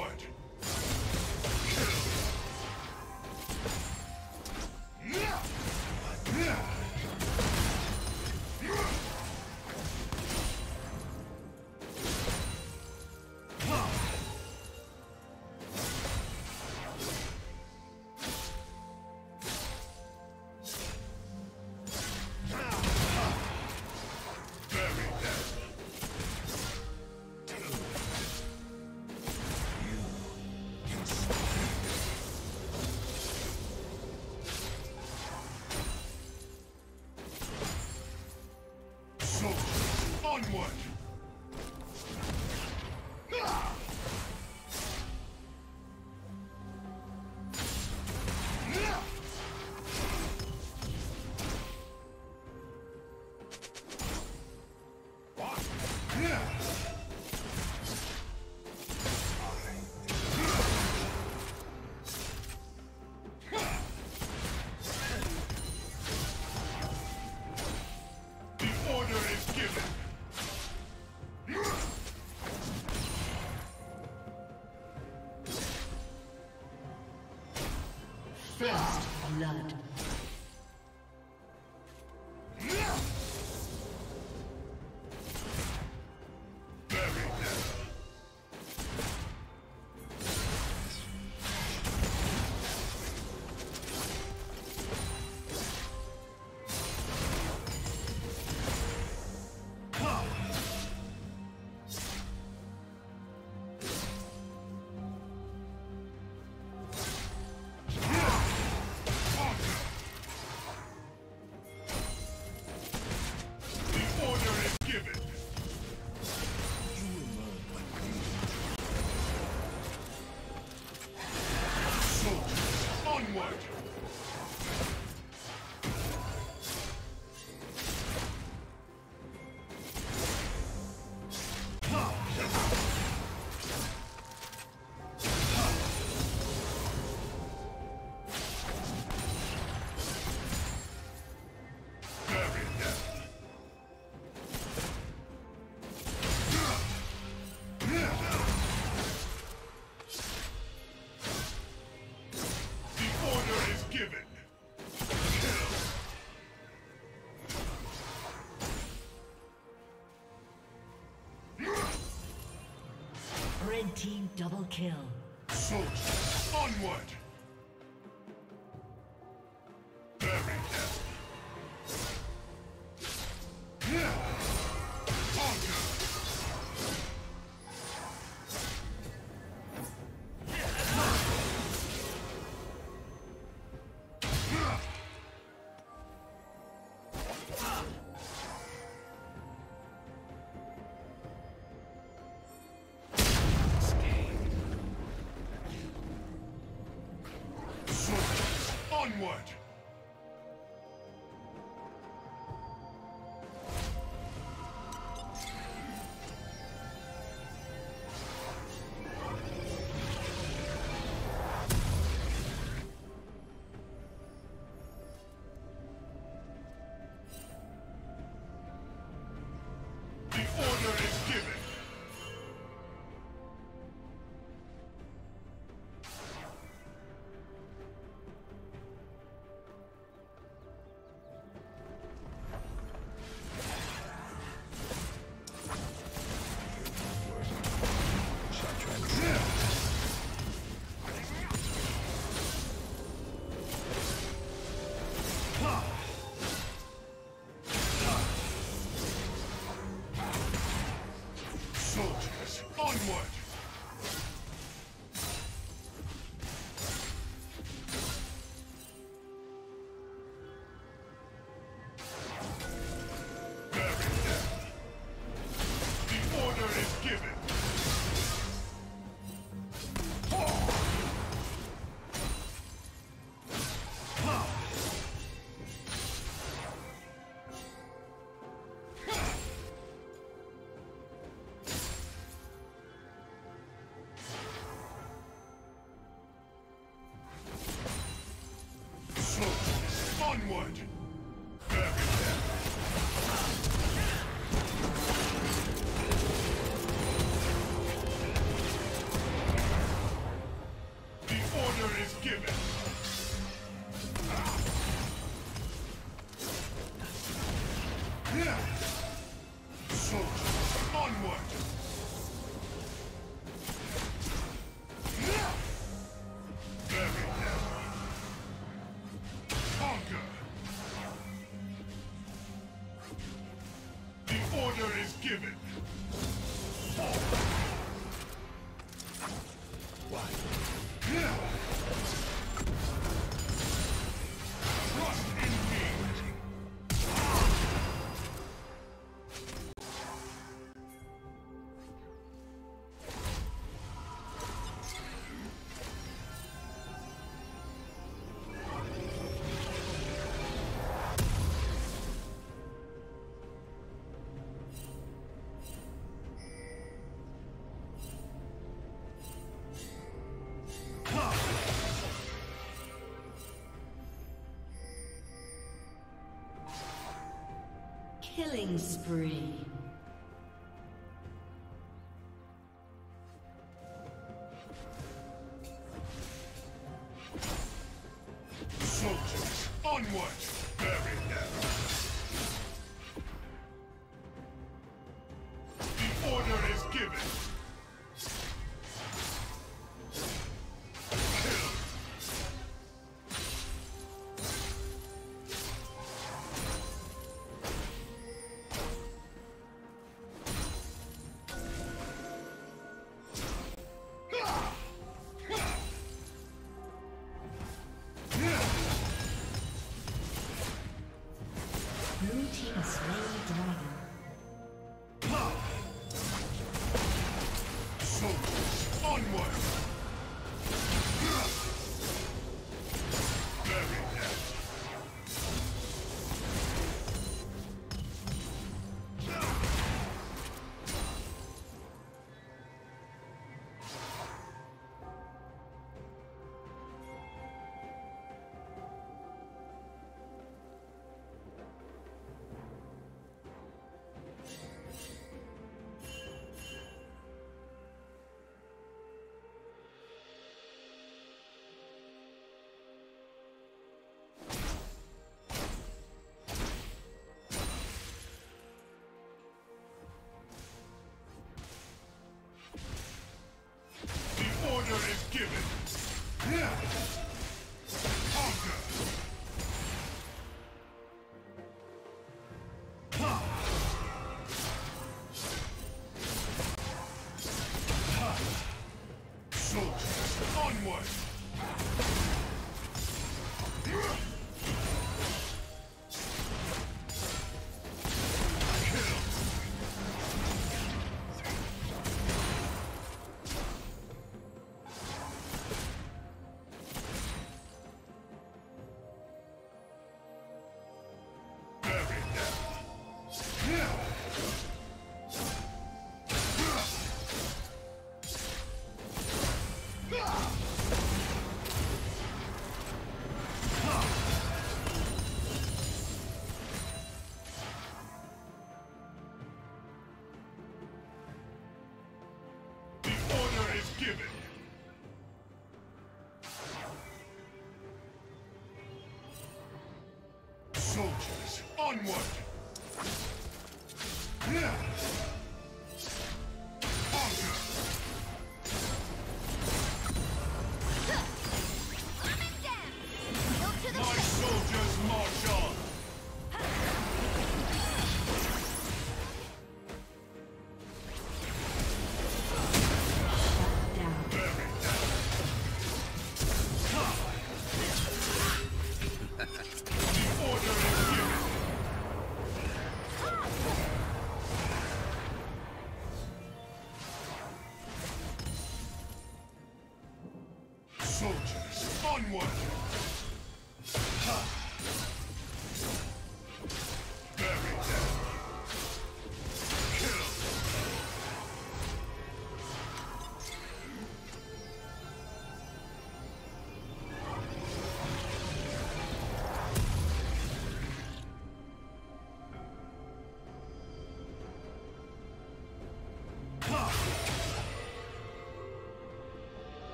forward! Onward! First blood. Red team double kill. Soldiers, onward! Onward! Killing spree. Soldiers, onward! Bury them! The order is given! Onward!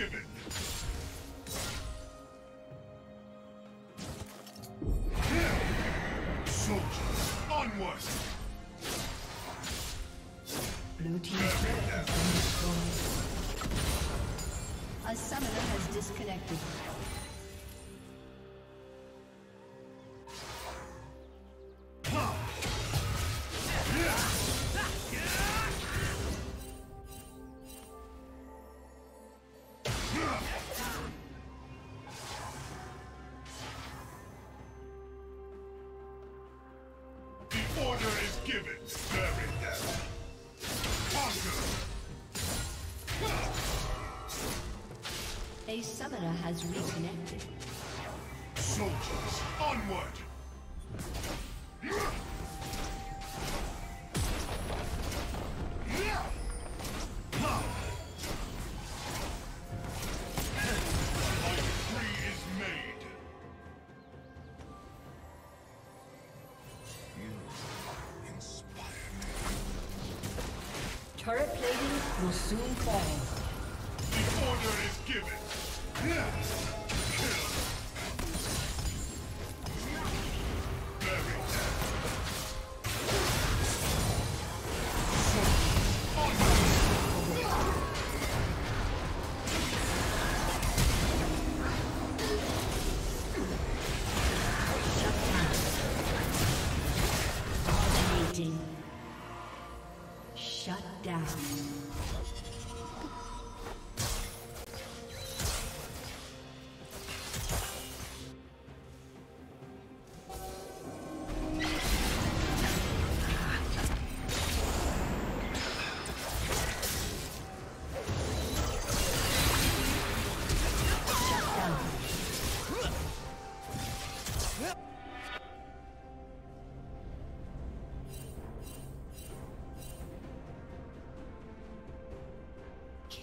given. Soldiers, onward. Blue team has been destroyed. A summoner has disconnected. A summoner has reconnected. Soldiers, onward!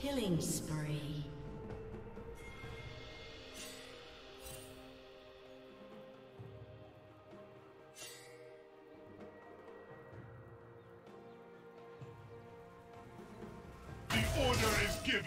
Killing spree. The order is given.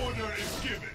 Order is given.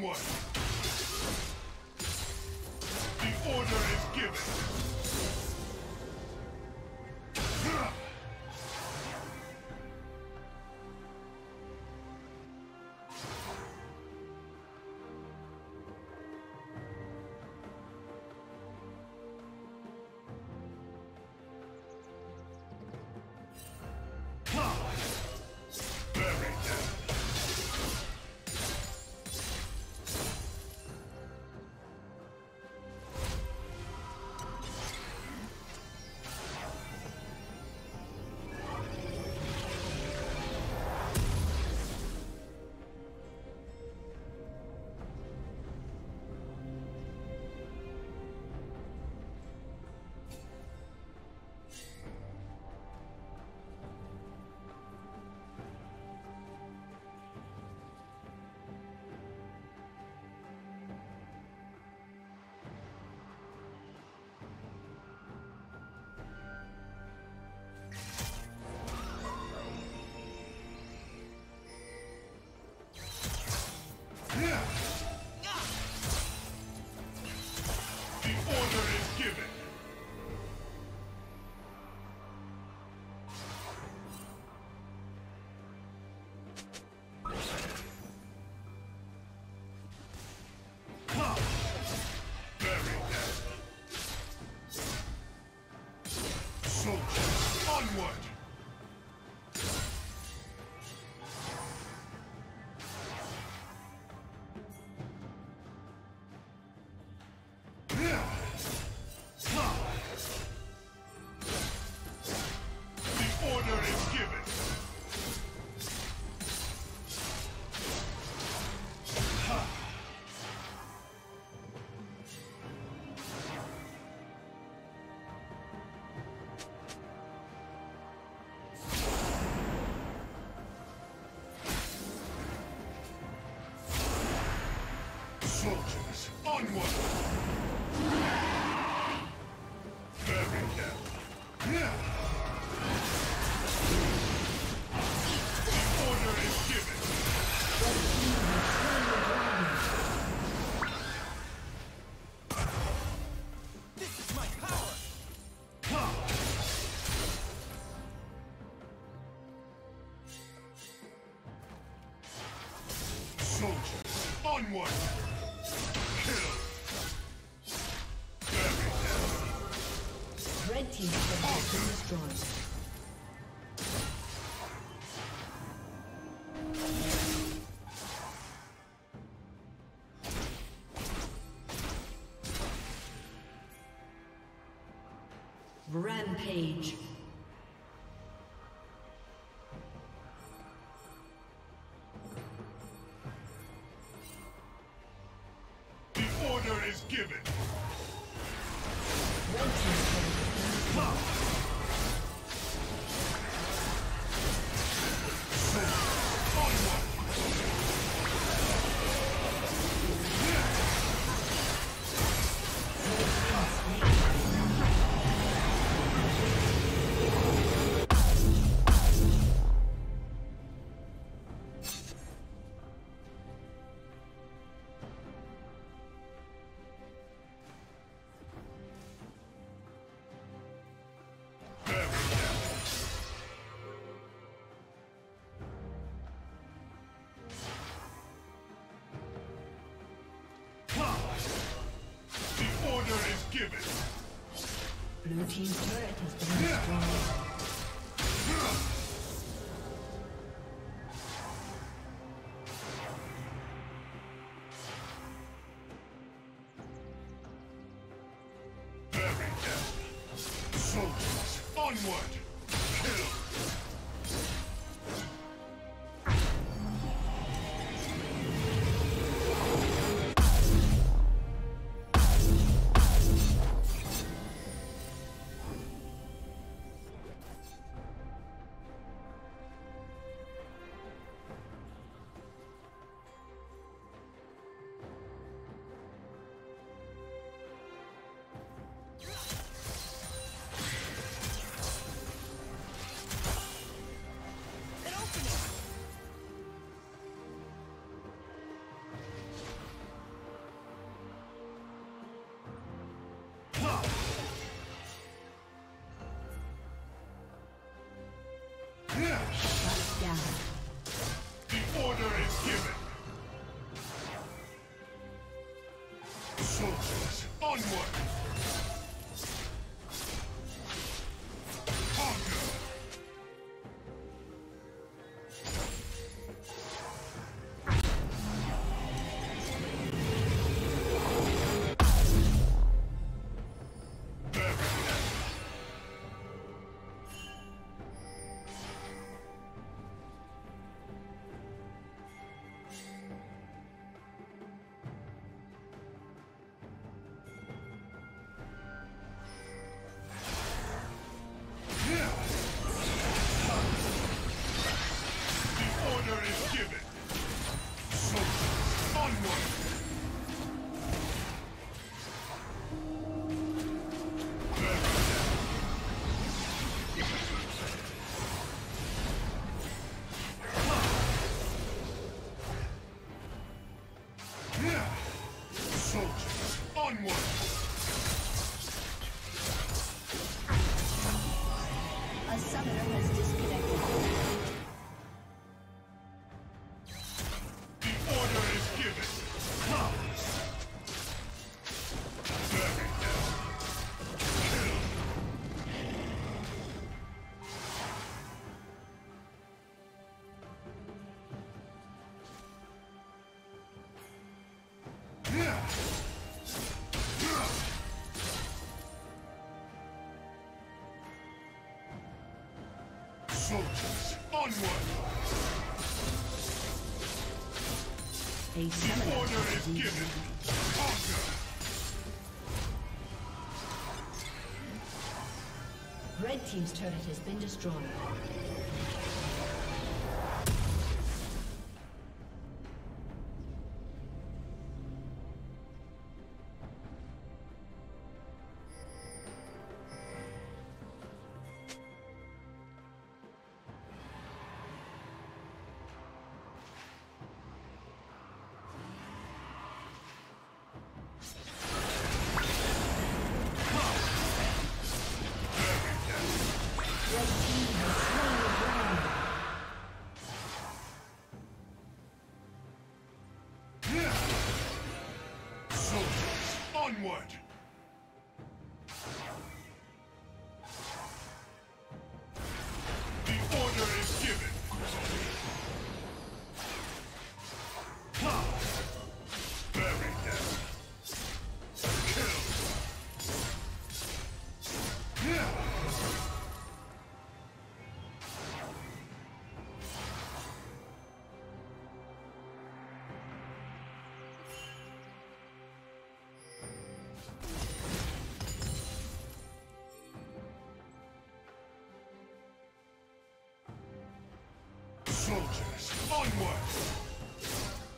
one. The order is given. Soldiers, onward! Rampage. The order is given. Blue team's turret has been destroyed. Shut down. The order is given. Soldiers, onward. Conquer. Soldiers, onward! The order is given! Conquer! Red Team's turret has been destroyed. Soldiers, onward!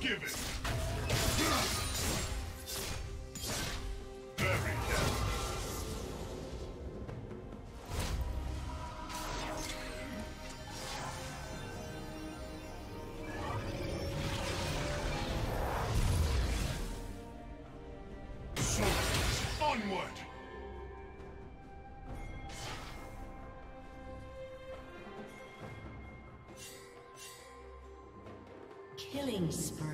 Give it. Killing spree.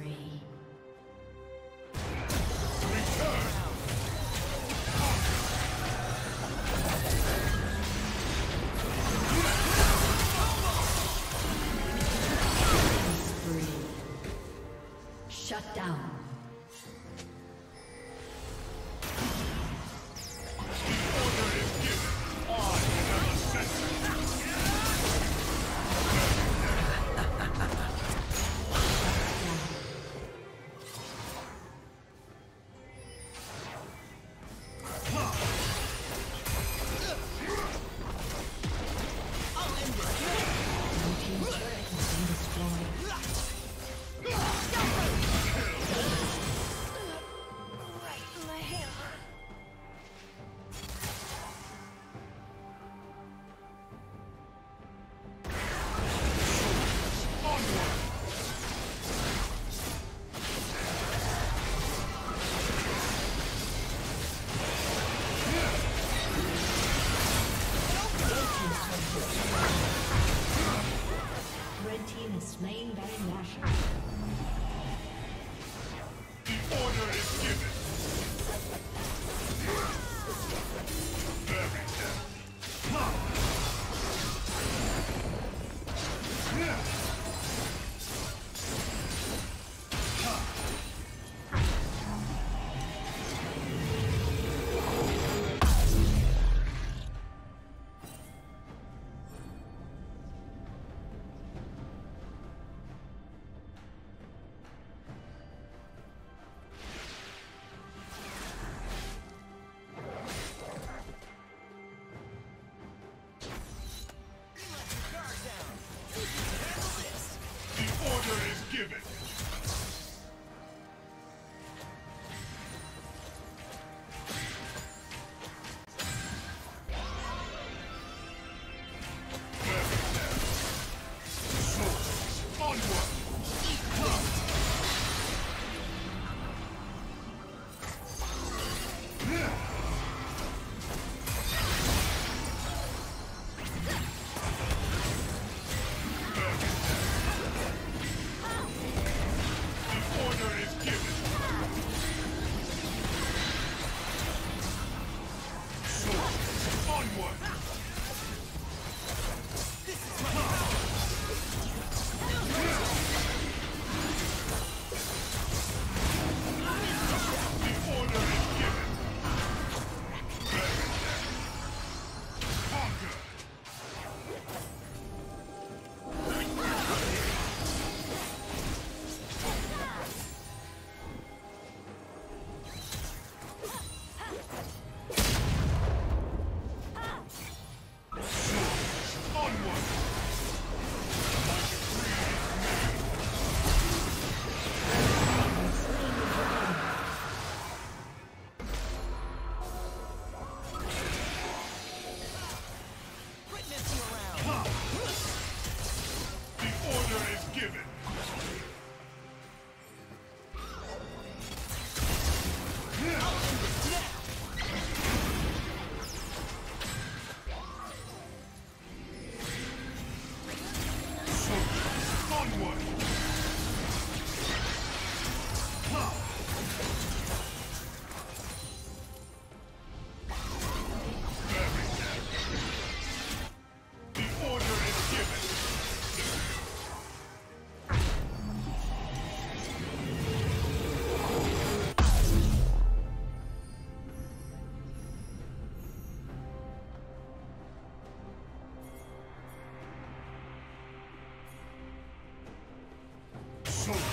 soldiers,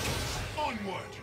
onward! Rampage.